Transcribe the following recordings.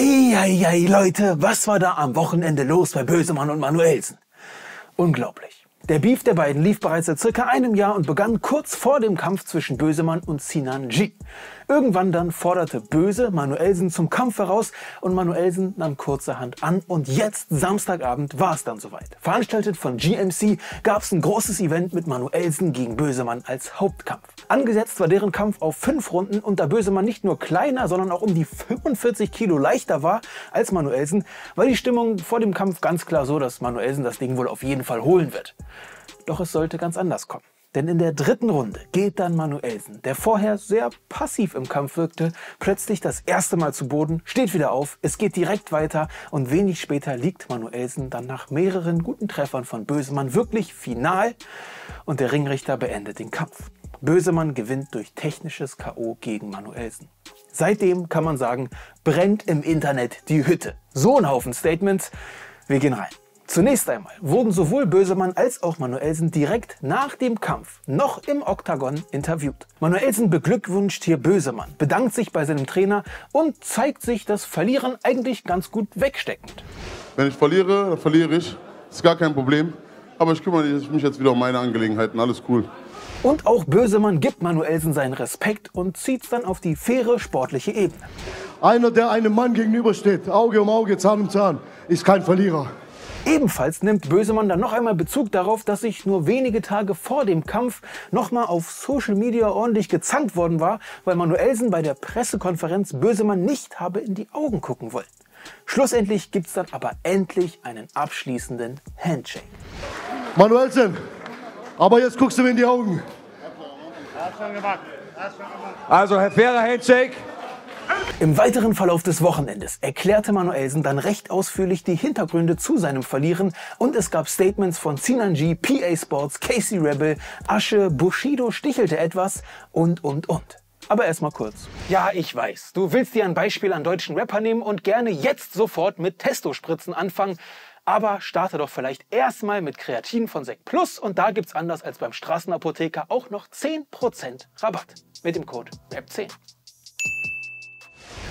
Eieiei, Leute, was war da am Wochenende los bei Bözemann und Manuellsen? Unglaublich. Der Beef der beiden lief bereits seit circa einem Jahr und begann kurz vor dem Kampf zwischen Bözemann und Sinan-G. Irgendwann dann forderte Böse Manuellsen zum Kampf heraus und Manuellsen nahm kurzerhand an und jetzt Samstagabend war es dann soweit. Veranstaltet von GMC gab es ein großes Event mit Manuellsen gegen Bözemann als Hauptkampf. Angesetzt war deren Kampf auf 5 Runden und da Bözemann nicht nur kleiner, sondern auch um die 45 Kilo leichter war als Manuellsen, war die Stimmung vor dem Kampf ganz klar so, dass Manuellsen das Ding wohl auf jeden Fall holen wird. Doch es sollte ganz anders kommen. Denn in der 3. Runde geht dann Manuellsen, der vorher sehr passiv im Kampf wirkte, plötzlich das erste Mal zu Boden, steht wieder auf, es geht direkt weiter und wenig später liegt Manuellsen dann nach mehreren guten Treffern von Bözemann wirklich final und der Ringrichter beendet den Kampf. Bözemann gewinnt durch technisches K.O. gegen Manuellsen. Seitdem kann man sagen, brennt im Internet die Hütte. So ein Haufen Statements, wir gehen rein. Zunächst einmal wurden sowohl Bözemann als auch Manuellsen direkt nach dem Kampf noch im Oktagon interviewt. Manuellsen beglückwünscht hier Bözemann, bedankt sich bei seinem Trainer und zeigt sich das Verlieren eigentlich ganz gut wegsteckend. Wenn ich verliere, dann verliere ich. Ist gar kein Problem. Aber ich kümmere mich jetzt wieder um meine Angelegenheiten. Alles cool. Und auch Bözemann gibt Manuellsen seinen Respekt und zieht es dann auf die faire sportliche Ebene. Einer, der einem Mann gegenübersteht, Auge um Auge, Zahn um Zahn, ist kein Verlierer. Ebenfalls nimmt Bözemann dann noch einmal Bezug darauf, dass sich nur wenige Tage vor dem Kampf nochmal auf Social Media ordentlich gezankt worden war, weil Manuellsen bei der Pressekonferenz Bözemann nicht habe in die Augen gucken wollen. Schlussendlich gibt es dann aber endlich einen abschließenden Handshake. Manuellsen, aber jetzt guckst du mir in die Augen. Also, Herr Fairer, Handshake. Im weiteren Verlauf des Wochenendes erklärte Manuellsen dann recht ausführlich die Hintergründe zu seinem Verlieren und es gab Statements von Sinan-G, PA Sports, Kc Rebell, Asche, Bushido stichelte etwas und. Aber erstmal kurz. Ja, ich weiß, du willst dir ein Beispiel an deutschen Rapper nehmen und gerne jetzt sofort mit Testo-Spritzen anfangen. Aber starte doch vielleicht erstmal mit Kreatin von ZecPlus und da gibt's anders als beim Straßenapotheker auch noch 10% Rabatt mit dem Code RAP10.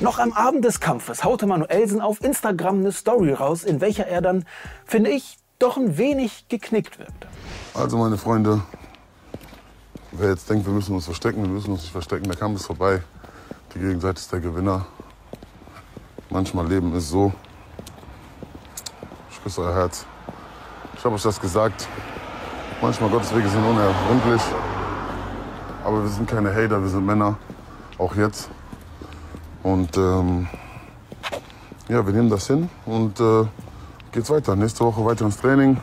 Noch am Abend des Kampfes haute Manuellsen auf Instagram eine Story raus, in welcher er dann, finde ich, doch ein wenig geknickt wirkte. Also meine Freunde, wer jetzt denkt, wir müssen uns verstecken, wir müssen uns nicht verstecken, der Kampf ist vorbei. Die Gegenseite ist der Gewinner. Manchmal Leben ist so. Ich küsse euer Herz. Ich habe euch das gesagt. Manchmal Gottes Wege sind unergründlich. Aber wir sind keine Hater, wir sind Männer. Auch jetzt. Und ja, wir nehmen das hin und geht's weiter. Nächste Woche weiter ins Training,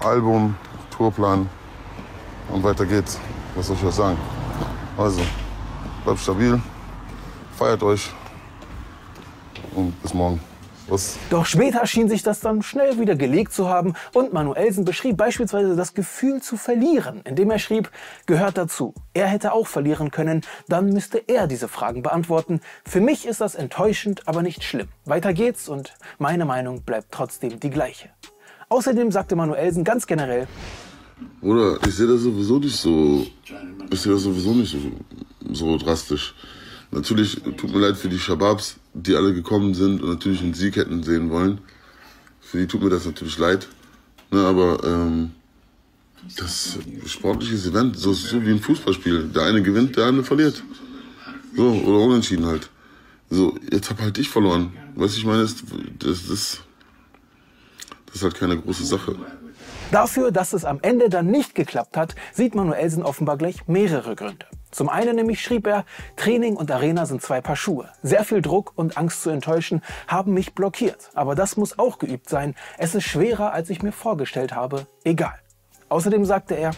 Album, Tourplan und weiter geht's. Was soll ich euch sagen? Also, bleibt stabil, feiert euch und bis morgen. Was? Doch später schien sich das dann schnell wieder gelegt zu haben und Manuellsen beschrieb beispielsweise das Gefühl zu verlieren, indem er schrieb, gehört dazu, er hätte auch verlieren können, dann müsste er diese Fragen beantworten. Für mich ist das enttäuschend, aber nicht schlimm. Weiter geht's und meine Meinung bleibt trotzdem die gleiche. Außerdem sagte Manuellsen ganz generell, Bruder, ich sehe das sowieso nicht so, so drastisch. Natürlich tut mir leid für die Shababs, die alle gekommen sind und natürlich einen Sieg hätten sehen wollen. Für die tut mir das natürlich leid. Ne, aber das sportliche Event, so ist so wie ein Fußballspiel. Der eine gewinnt, der andere verliert. So, oder unentschieden halt. So, jetzt hab halt ich verloren. Was ich meine, ist, das ist halt keine große Sache. Dafür, dass es am Ende dann nicht geklappt hat, sieht Manuellsen offenbar gleich mehrere Gründe. Zum einen nämlich schrieb er, Training und Arena sind 2 Paar Schuhe. Sehr viel Druck und Angst zu enttäuschen haben mich blockiert. Aber das muss auch geübt sein. Es ist schwerer, als ich mir vorgestellt habe. Egal. Außerdem sagte er,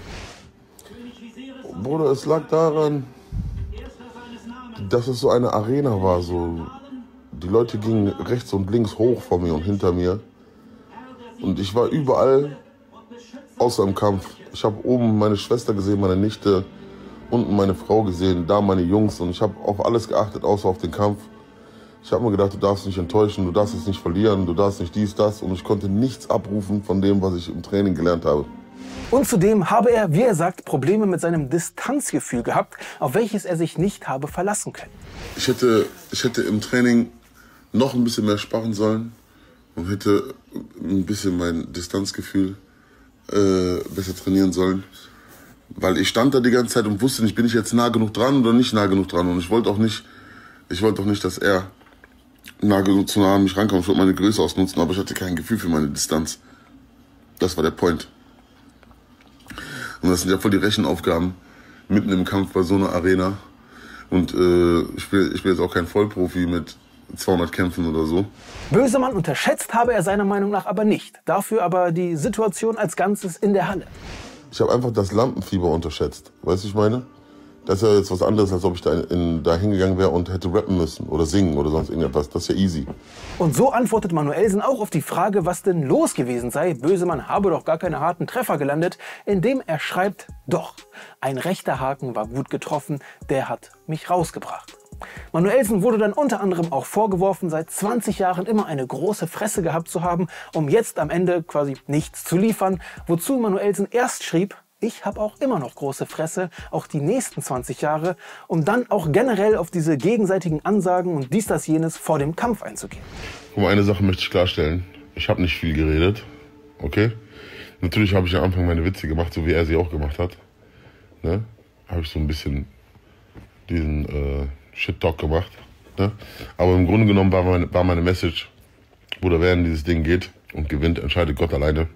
Bruder, es lag daran, dass es so eine Arena war. So. Die Leute gingen rechts und links hoch vor mir und hinter mir. Und ich war überall außer im Kampf. Ich habe oben meine Schwester gesehen, meine Nichte, unten meine Frau gesehen, da meine Jungs und ich habe auf alles geachtet, außer auf den Kampf. Ich habe mir gedacht, du darfst nicht enttäuschen, du darfst es nicht verlieren, du darfst nicht dies, das und ich konnte nichts abrufen von dem, was ich im Training gelernt habe. Und zudem habe er, wie er sagt, Probleme mit seinem Distanzgefühl gehabt, auf welches er sich nicht habe verlassen können. Ich hätte im Training noch ein bisschen mehr sparen sollen und hätte ein bisschen mein Distanzgefühl besser trainieren sollen. Weil ich stand da die ganze Zeit und wusste nicht, bin ich jetzt nah genug dran oder nicht nah genug dran. Und ich wollte auch nicht, dass er nah genug zu nah an mich rankommt. Ich wollte meine Größe ausnutzen, aber ich hatte kein Gefühl für meine Distanz. Das war der Point. Und das sind ja voll die Rechenaufgaben mitten im Kampf bei so einer Arena. Und ich bin jetzt auch kein Vollprofi mit 200 Kämpfen oder so. Bözemann unterschätzt habe er seiner Meinung nach aber nicht. Dafür aber die Situation als Ganzes in der Halle. Ich habe einfach das Lampenfieber unterschätzt. Weißt du, ich meine? Das ist ja jetzt was anderes, als ob ich da hingegangen wäre und hätte rappen müssen oder singen oder sonst irgendetwas. Das ist ja easy. Und so antwortet Manuellsen auch auf die Frage, was denn los gewesen sei. Bözemann habe doch gar keine harten Treffer gelandet, indem er schreibt, doch, ein rechter Haken war gut getroffen, der hat mich rausgebracht. Manuellsen wurde dann unter anderem auch vorgeworfen, seit 20 Jahren immer eine große Fresse gehabt zu haben, um jetzt am Ende quasi nichts zu liefern, wozu Manuellsen erst schrieb, ich habe auch immer noch große Fresse, auch die nächsten 20 Jahre, um dann auch generell auf diese gegenseitigen Ansagen und dies, das, jenes vor dem Kampf einzugehen. Guck mal, eine Sache möchte ich klarstellen. Ich habe nicht viel geredet, okay? Natürlich habe ich am Anfang meine Witze gemacht, so wie er sie auch gemacht hat. Ne? Habe ich so ein bisschen diesen Shit-Talk gemacht. Ne? Aber im Grunde genommen war meine Message, Bruder, wer in dieses Ding geht und gewinnt, entscheidet Gott alleine.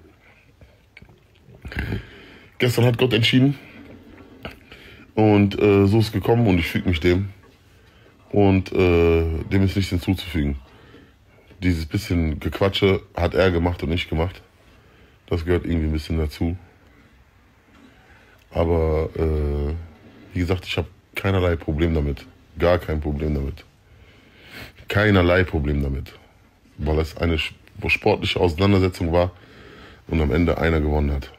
Gestern hat Gott entschieden und so ist es gekommen und ich füge mich dem und dem ist nichts hinzuzufügen. Dieses bisschen Gequatsche hat er gemacht und nicht gemacht. Das gehört irgendwie ein bisschen dazu. Aber wie gesagt, ich habe keinerlei Problem damit. Gar kein Problem damit. Keinerlei Problem damit. Weil es eine sportliche Auseinandersetzung war und am Ende einer gewonnen hat.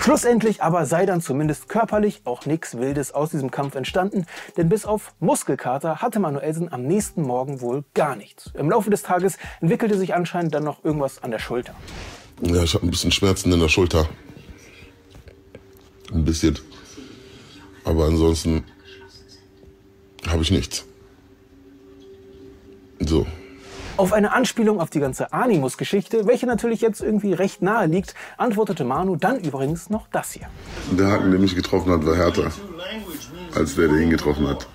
Schlussendlich aber sei dann zumindest körperlich auch nichts Wildes aus diesem Kampf entstanden, denn bis auf Muskelkater hatte Manuellsen am nächsten Morgen wohl gar nichts. Im Laufe des Tages entwickelte sich anscheinend dann noch irgendwas an der Schulter. Ja, ich habe ein bisschen Schmerzen in der Schulter. Ein bisschen. Aber ansonsten habe ich nichts. So. Auf eine Anspielung auf die ganze Animus-Geschichte, welche natürlich jetzt irgendwie recht nahe liegt, antwortete Manu dann übrigens noch das hier. Der Haken, der mich getroffen hat, war härter als der ihn getroffen hat.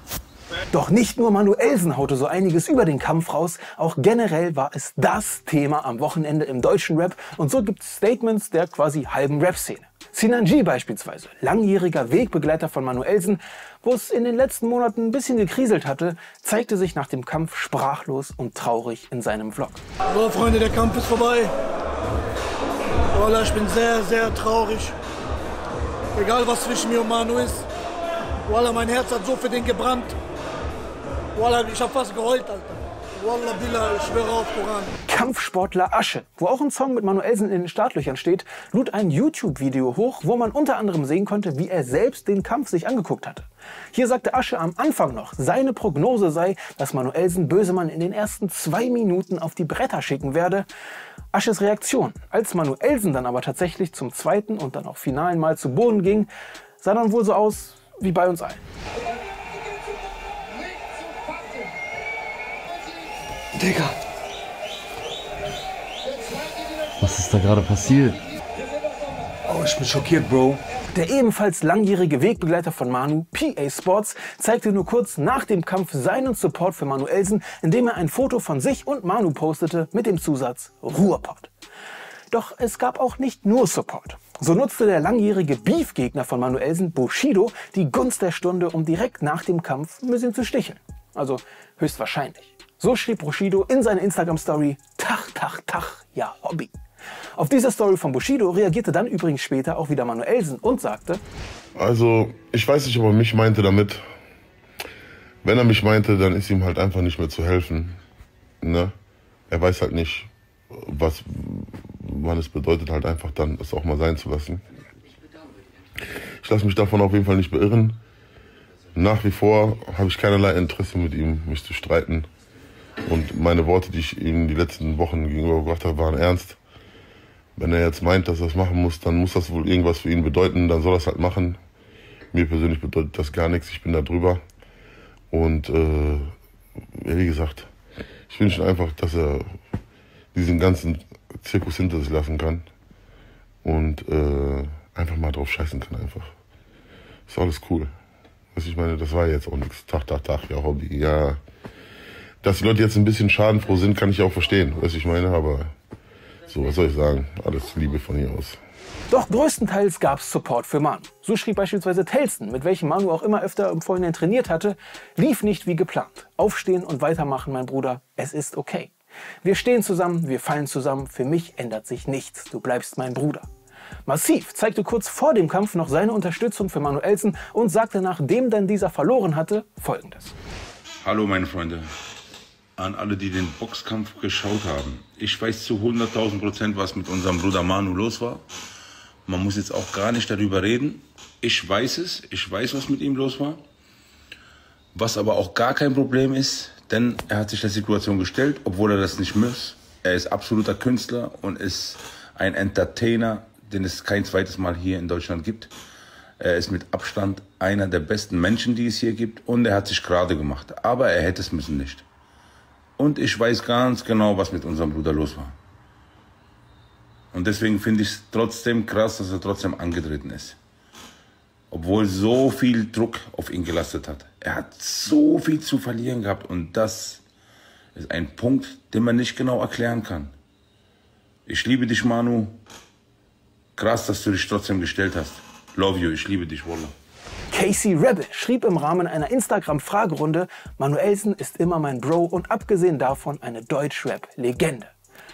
Doch nicht nur Manuellsen haute so einiges über den Kampf raus, auch generell war es das Thema am Wochenende im deutschen Rap und so gibt es Statements der quasi halben Rap-Szene. Sinan-G beispielsweise, langjähriger Wegbegleiter von Manuellsen, wo es in den letzten Monaten ein bisschen gekriselt hatte, zeigte sich nach dem Kampf sprachlos und traurig in seinem Vlog. So Freunde, der Kampf ist vorbei. Wallah, ich bin sehr, sehr traurig. Egal was zwischen mir und Manu ist. Wallah, mein Herz hat so für den gebrannt. Wallah, ich hab fast geheult, Alter. Wallah, Billah, ich schwöre auf Koran. Kampfsportler Asche, wo auch ein Song mit Manuellsen in den Startlöchern steht, lud ein YouTube-Video hoch, wo man unter anderem sehen konnte, wie er selbst den Kampf sich angeguckt hatte. Hier sagte Asche am Anfang noch, seine Prognose sei, dass Manuellsen Bözemann in den ersten 2 Minuten auf die Bretter schicken werde. Asches Reaktion, als Manuellsen dann aber tatsächlich zum zweiten und dann auch finalen Mal zu Boden ging, sah dann wohl so aus wie bei uns allen. Digga. Was ist da gerade passiert? Oh, ich bin schockiert, Bro. Der ebenfalls langjährige Wegbegleiter von Manu, PA Sports, zeigte nur kurz nach dem Kampf seinen Support für Manuellsen, indem er ein Foto von sich und Manu postete mit dem Zusatz Ruhrpott. Doch es gab auch nicht nur Support. So nutzte der langjährige Beef-Gegner von Manuellsen, Bushido, die Gunst der Stunde, um direkt nach dem Kampf ein bisschen zu sticheln. Also höchstwahrscheinlich. So schrieb Bushido in seiner Instagram-Story, Tach, Tach, Tach, ja, Hobby. Auf diese Story von Bushido reagierte dann übrigens später auch wieder Manuellsen und sagte, also, ich weiß nicht, ob er mich meinte damit. Wenn er mich meinte, dann ist ihm halt einfach nicht mehr zu helfen. Ne? Er weiß halt nicht, wann es bedeutet, halt einfach dann es auch mal sein zu lassen. Ich lasse mich davon auf jeden Fall nicht beirren. Nach wie vor habe ich keinerlei Interesse mit ihm, mich zu streiten. Und meine Worte, die ich ihm die letzten Wochen gegenübergebracht habe, waren ernst. Wenn er jetzt meint, dass er das machen muss, dann muss das wohl irgendwas für ihn bedeuten. Dann soll er es halt machen. Mir persönlich bedeutet das gar nichts. Ich bin da drüber. Und wie gesagt, Ich wünsche einfach, dass er diesen ganzen Zirkus hinter sich lassen kann und einfach mal drauf scheißen kann einfach. Ist alles cool. Was ich meine, das war jetzt auch nichts. Tag, ja, Hobby, ja. Dass die Leute jetzt ein bisschen schadenfroh sind, kann ich auch verstehen, was ich meine, aber so, was soll ich sagen? Alles Liebe von hier aus. Doch größtenteils gab es Support für Manu. So schrieb beispielsweise Telson, mit welchem Manu auch immer öfter im Vorhinein trainiert hatte, lief nicht wie geplant. Aufstehen und weitermachen, mein Bruder, es ist okay. Wir stehen zusammen, wir fallen zusammen, für mich ändert sich nichts, du bleibst mein Bruder. Massiv zeigte kurz vor dem Kampf noch seine Unterstützung für Manuellsen und sagte, nachdem dann dieser verloren hatte, Folgendes. Hallo meine Freunde, an alle, die den Boxkampf geschaut haben. Ich weiß zu 100.000%, was mit unserem Bruder Manu los war. Man muss jetzt auch gar nicht darüber reden. Ich weiß es, ich weiß, was mit ihm los war. Was aber auch gar kein Problem ist, denn er hat sich der Situation gestellt, obwohl er das nicht muss. Er ist absoluter Künstler und ist ein Entertainer, den es kein zweites Mal hier in Deutschland gibt. Er ist mit Abstand einer der besten Menschen, die es hier gibt. Und er hat sich gerade gemacht. Aber er hätte es müssen nicht. Und ich weiß ganz genau, was mit unserem Bruder los war. Und deswegen finde ich es trotzdem krass, dass er trotzdem angetreten ist. Obwohl so viel Druck auf ihn gelastet hat. Er hat so viel zu verlieren gehabt. Und das ist ein Punkt, den man nicht genau erklären kann. Ich liebe dich, Manu. Krass, dass du dich trotzdem gestellt hast. Love you, ich liebe dich, Wallah. Kc Rebell schrieb im Rahmen einer Instagram-Fragerunde, Manuellsen ist immer mein Bro und abgesehen davon eine Deutschrap-Legende.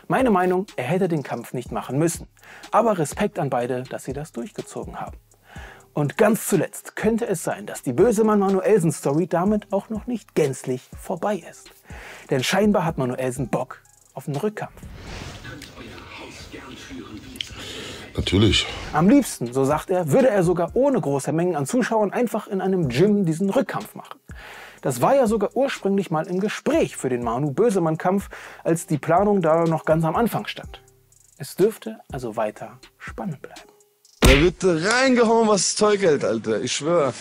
Meine Meinung, er hätte den Kampf nicht machen müssen. Aber Respekt an beide, dass sie das durchgezogen haben. Und ganz zuletzt könnte es sein, dass die Bözemann-Manuellsen-Story damit auch noch nicht gänzlich vorbei ist. Denn scheinbar hat Manuellsen Bock auf einen Rückkampf. Natürlich. Am liebsten, so sagt er, würde er sogar ohne große Mengen an Zuschauern einfach in einem Gym diesen Rückkampf machen. Das war ja sogar ursprünglich mal im Gespräch für den Manu-Bözemann-Kampf, als die Planung da noch ganz am Anfang stand. Es dürfte also weiter spannend bleiben. Da wird reingehauen, was Zeug hält, Alter, ich schwöre.